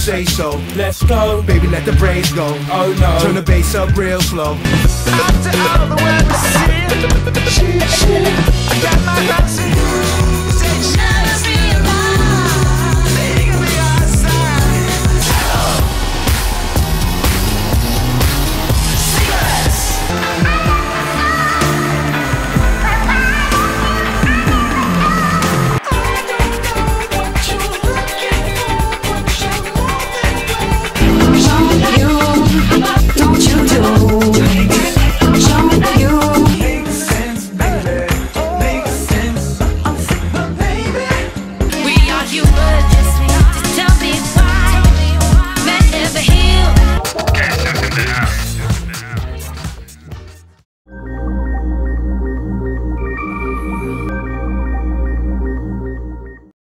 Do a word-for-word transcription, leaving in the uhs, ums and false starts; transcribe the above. say so. Let's go, baby, let the braids go. Oh no, turn the bass up real slow. After all the way we see it.